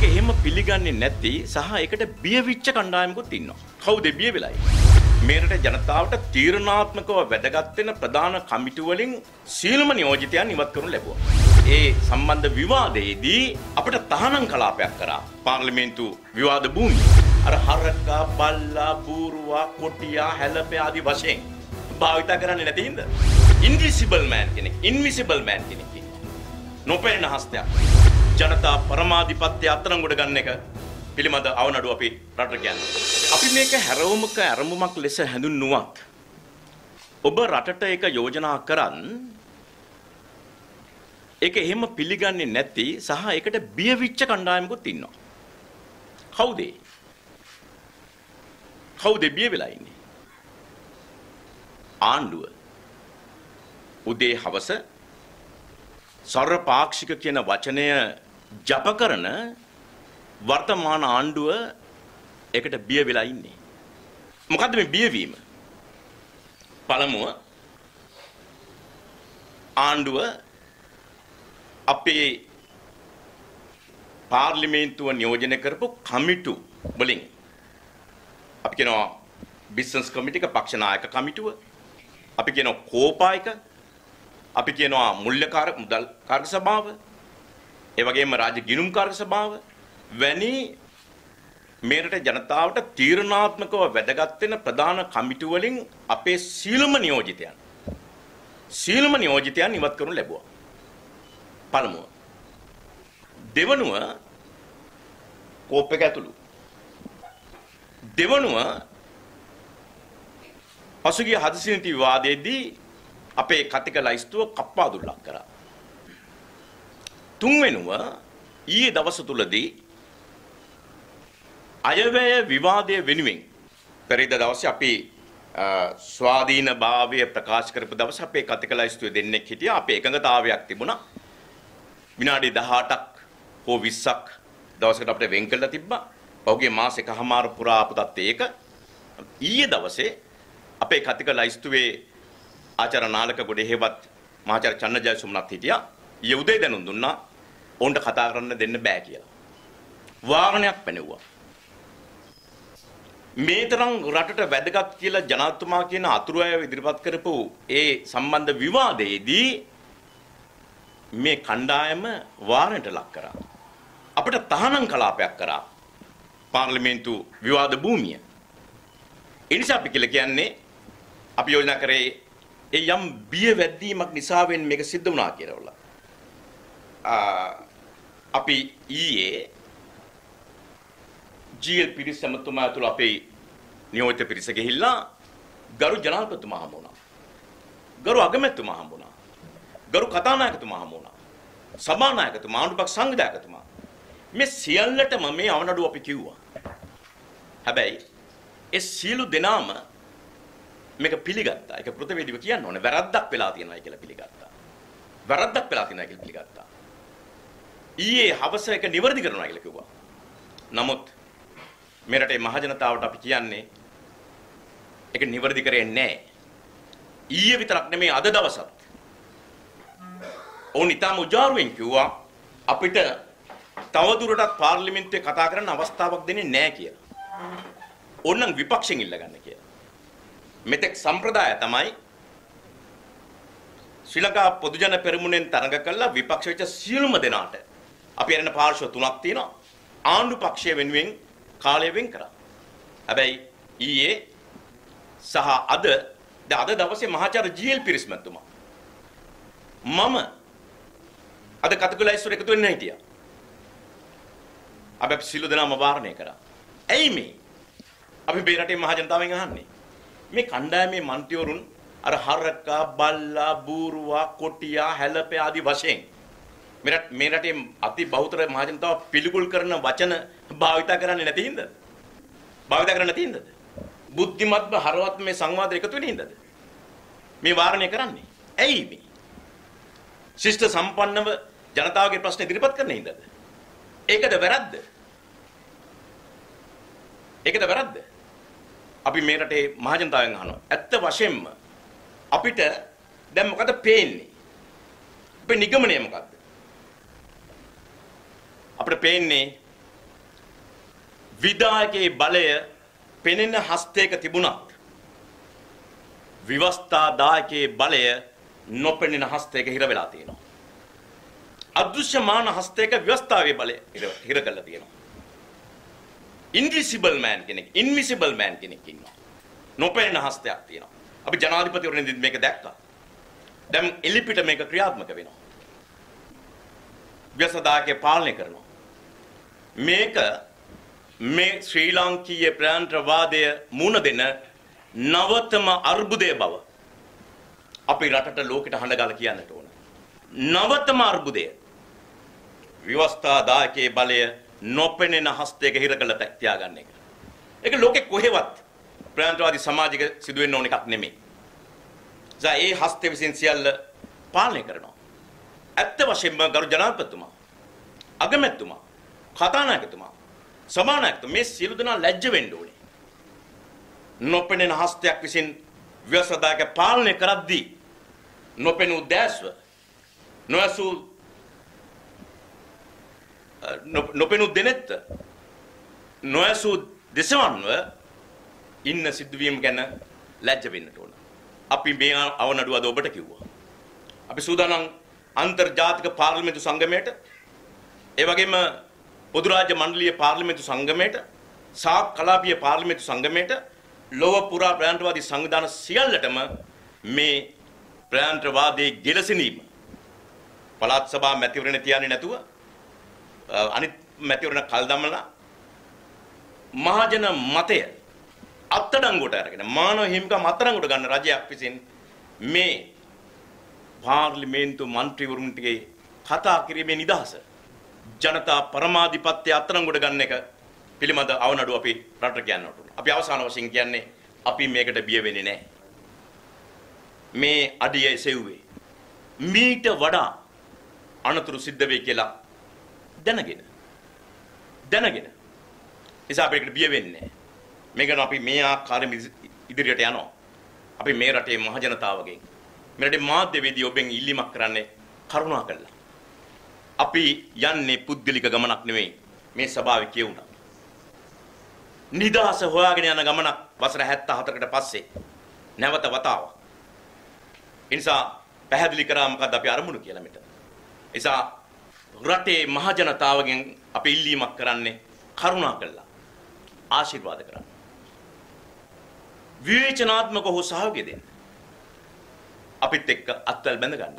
ඒක එහෙම පිළිගන්නේ නැති සහ ඒකට බිය විච්ච කණ්ඩායමකුත් ඉන්නවා. කවුද බිය වෙලා ඉන්නේ? මේරට ජනතාවට තීරණාත්මකව වැදගත් වෙන ප්‍රධාන කමිටු වලින් සීලම නියෝජිතයන් ඉවත් කරනු ලැබුවා. ඒ සම්බන්ධ විවාදයේදී අපිට තහනම් කලාපයක් කරා පාර්ලිමේන්තු විවාද භූමිය. අර හරකා බල්ලා බූරුවා කොටියා හැලපේ ආදී වශයෙන් භාවිත කරන්නේ නැති හින්දා ඉන්විසිබල් මෑන් කෙනෙක් නොපෙනෙන හස්තයක් ජනතා පරමාධිපත්‍ය අත්අඩංගුවට ගන්න එක පිළිබඳ අවනඩුව අපි රටට කියන්නේ. අපි මේක හැරවුමක අරමුමක් ලෙස හැඳුන්වුවත් ඔබ රටට ඒක යෝජනා කරන් ඒක එහෙම පිළිගන්නේ නැති සහ ඒකට බිය විච්ච කණ්ඩායමකුත් ඉන්නවා. කවුද? කවුද බිය වෙලා ඉන්නේ? ආණ්ඩුව. උදේ හවස සර්වපාක්ෂික කියන වචනය ජප කරන වර්තමාන ආණ්ඩුව ඒකට බිය වෙලා ඉන්නේ. මොකද්ද මේ බියවීම? පළමුව ආණ්ඩුව අපේ පාර්ලිමේන්තුව නියෝජනය කරපු කමිටු වලින් අපි කියනවා බිස්නස් කමිටික පක්ෂ නායක කමිටුව අපි කියනවා කෝපායක අපි කියනවා මුල්‍යකාර මුදල් කාර්ක සභාව ඒ වගේම රාජ්‍ය ගිණුම් කාර්ක සභාව වැනි මේරට ජනතාවට තීරණාත්මකව වැදගත් වෙන ප්‍රධාන කමිටු වලින් අපේ සීලම නියෝජිතයන් ඉවත් කරනු ලැබුවා. පළමුව දෙවනුව කෝප් එක ඇතුළු දෙවනුව පසුගිය හදිසියේ විවාදයේදී අපේ කතික ලයිස්තුව කප්පා දුල්ලක් කරා. තුන්වෙනුව ඊයේ දවස තුලදී අයවැය විවාදයේ වෙනුවෙන් පෙරේද දවසේ අපි ස්වාධීන භාවය ප්‍රකාශ කරපු දවස අපේ කතික ලයිස්තුවේ දෙන්නෙක් හිටියා. අපේ එකඟතාවයක් තිබුණා. විනාඩි 18ක් හෝ 20ක් දවසකට අපිට වෙන් කළා තිබ්බා. පහුගිය මාස එකමාර පුරා ආපු තත්ත්වය ඒක. ඊයේ දවසේ අපේ කතික ලයිස්තුවේ ආචාර්ය නාලක ගොඩේහෙවත් මහාචාර්ය චන්නජයසුමනත් හිටියා. ඊයේ උදේ දැනුම් දුන්නා ඔවුන්ට කතා කරන්න දෙන්න බෑ කියලා. වාරණයක් පැනෙව්වා. මේ තරම් රටට වැදගත් කියලා ජනාධිපතිතුමා කියන අතුරු අය ඉදිරිපත් කරපු ඒ සම්බන්ධ විවාදයේදී මේ කණ්ඩායම වාරණයට ලක් කරා. අපිට තහනම් කලාපයක් කරා පාර්ලිමේන්තු විවාද භූමිය. ඒ නිසා අපි කියලා කියන්නේ අපි යෝජනා කරේ ඒ යම් බිය වැද්දීමක් නිසා වෙන මේක සිද්ධ වුණා කියලා. අපි ඊයේ ජීල් පිරිස සමතුමා තුල අපේ නියෝජිත පිරිස ගිහිල්ලා ගරු ජනාධිපතිතුමා හමු වුණා. ගරු අගමැතිතුමා හමු වුණා. ගරු කතානායකතුමා හමු වුණා. සභානායකතුමා ආණ්ඩුපක්ෂ සංවිධායකතුමා මේ සියල්ලටම මේ අවනඩුව අපි කිව්වා. හැබැයි ඒ සියලු දෙනාම මේක පිළිගත්තා. ඒක ප්‍රතිවේදීව කියන්න ඕනේ වැරද්දක් වෙලා තියෙනවා කියලා පිළිගත්තා. ඊයේ හවස එක නිවැරදි කරනවා කියලා කිව්වා. නමුත් මේ රටේ මහජනතාවට අපි කියන්නේ ඒක නිවැරදි කරේ නැහැ. ඊයේ විතරක් නෙමෙයි අද දවසත් ඔවුන් ඉතාම උජාරුවෙන් කිව්වා අපිට තවදුරටත් පාර්ලිමේන්තුවේ කතා කරන්න අවස්ථාවක් දෙන්නේ නැහැ කියලා. ඕනනම් විපක්ෂයෙන් ඉල්ලගන්න කියලා. මෙතෙක් සම්ප්‍රදාය තමයි ශ්‍රී ලංකා පොදුජන පෙරමුණෙන් තරඟ කළා විපක්ෂ වෙච්ච සියලුම දෙනාට. අපි අරන පාර්ශ්ව තුනක් තියෙනවා. ආණ්ඩු පක්ෂය වෙනුවෙන් කාලය වෙන් කරා. හැබැයි ඊයේ සහ අද දවසේ මහාචාර්ය ජීඑල් පිරිස්මතුමා මම අද කතක ලයිස්තුවට එකතු වෙන්න හිටියා. අපි සිළු දෙනාම වාරණය කරා. ඇයි මේ? අපි මේ රටේ මහ ජනතාවෙන් අහන්නේ. මේ කණ්ඩායමේ මන්ත්‍රීවරුන් අර හරකා බල්ලා බූරුවා කොටියා හැලපේ ආදී වශයෙන් මේ රටේ අති බහුතර මහ ජනතාව පිළිකුල් කරන වචන භාවිත කරන්නේ නැති හින්දාද? බුද්ධිමත්ව හරවත් මේ සංවාදෙ එකතු වෙන්නේ හින්දාද? මේ වාරණය කරන්නේ. ඇයි මේ? ශිෂ්ට සම්පන්නව ජනතාවගේ ප්‍රශ්න ඉදිරිපත් කරන හින්දාද? ඒකද වැරද්ද? අපි මේ රටේ මහ ජනතාවෙන් අහනවා. ඇත්ත වශයෙන්ම අපිට දැන් මොකද පේන්නේ? අපේ නිගමනය මොකද්ද? අපිට පේන්නේ විදායකයේ බලය පෙනෙන හස්තයක තිබුණත් විවස්ථාදායකයේ බලය නොපෙනෙන හස්තයක හිර වෙලා තියෙනවා. අදෘශ්‍යමාන හස්තයක විවස්ථාවේ බලය හිර කරලා තියෙනවා. ඉන්විසිබල් මෑන් කෙනෙක් ඉන්විසිබල් මෑන් කෙනෙක් ඉන්නවා. නොපෙනෙන හස්තයක් තියෙනවා. අපි ජනාධිපතිවරණෙදිත් මේක දැක්කා. දැන් එලිපිට මේක ක්‍රියාත්මක වෙනවා. විවස්ථාදායකයේ පාලනය කරනවා. මේක මේ ශ්‍රී ලාංකීය ප්‍රාන්තවාදය මුණ දෙන නවතම අර්බුදය බව අපි රටට ලෝකෙට හඬගාලා කියන්නට ඕන. නවතම අර්බුදය විවස්ථාදායකයේ බලය නොපෙනෙන හස්තයක හිර කරලා තියාගන්න එක. ඒක ලෝකෙ කොහෙවත් ප්‍රාන්තවාදී සමාජයක සිදු වෙන්න ඕන එකක් නෙමෙයි. ඒ හස්තය විසින් සියල්ල පාලනය කරනවා. ඇත්ත වශයෙන්ම ගරු ජනාධිපතිතුමා, අගමැතිතුමා, කතානායකතුමා, සභානායකතුමා මේ සියලු දෙනා ලැජ්ජ වෙන්න ඕනේ. නොපෙනෙන හස්තයක් විසින් විවස්ථාදායක පාලනය කරද්දී නොපෙනූ දැස්ව, නොඇසූ නොපෙනූ දෙනෙත්ත, නොඇසූ දෙසවන්ව ඉන්න සිද්ධවීම ගැන ලැජ්ජ වෙන්නට ඕන. අපි මේ අවනඩුව අද ඔබට කිව්වා. අපි සූදානම් අන්තර්ජාතික පාර්ලිමේන්තු සංගමයට, ඒ වගේම පොදු රාජ්‍ය මණ්ඩලීය පාර්ලිමේන්තු සංගමයට, සාක් කලාපීය පාර්ලිමේන්තු සංගමයට, ලොව පුරා ප්‍රාන්තවාදී සංවිධාන සියල්ලටම මේ ප්‍රාන්තවාදී ගැලසීම පළාත් සභා මැතිවරණ තියන්නේ නැතුව අනිත් මැතිවරණ කල් දමලා මහජන මතය අත්අඩංගුවට අරගෙන මානව හිමිකම් අත්අඩංගුවට ගන්න රජයක් විසින් මේ පාර්ලිමේන්තු මන්ත්‍රීවරුන්ටගේ කතා කිරීමේ නිදහස ජනතා පරමාධිපත්‍ය අත්අඩංගුවට ගන්න එක පිළිමද අවනඩුව අපි රටට කියන්නට උන. අපි අවසාන වශයෙන් කියන්නේ අපි මේකට බිය වෙන්නේ නැහැ. මේ අඩිය සෙව්වේ මීට වඩා අනතුරු සිද්ධ වෙයි කියලා දැනගෙන නිසා අපි ඒකට බිය වෙන්නේ නැහැ. මේකනම් අපි මේ ආකාරයෙන් ඉදිරියට යනවා. අපි මේ රටේ මහ ජනතාවගෙන්, මේ රටේ මාධ්‍යවේදී ඔබෙන් ඉල්ලීමක් කරන්නේ කරුණාකරලා අපි යන්නේ පුද්ගලික ගමනක් නෙවෙයි. මේ සභාවේ කියුණා නිදහස හොයාගෙන යන ගමනක් වසර 74කට පස්සේ නැවත වතාවක්. ඒ නිසා පැහැදිලි කරා මොකද්ද අපි අරමුණු කියලා මෙතන. ඒ නිසා රටේ මහ ජනතාවගෙන් අපි ඉල්ලීමක් කරන්නේ කරුණාකරලා ආශිර්වාද කරන්න. විවේචනාත්මකව සහයෝගය දෙන්න. අපිත් එක්ක අත්වල බැඳ ගන්න.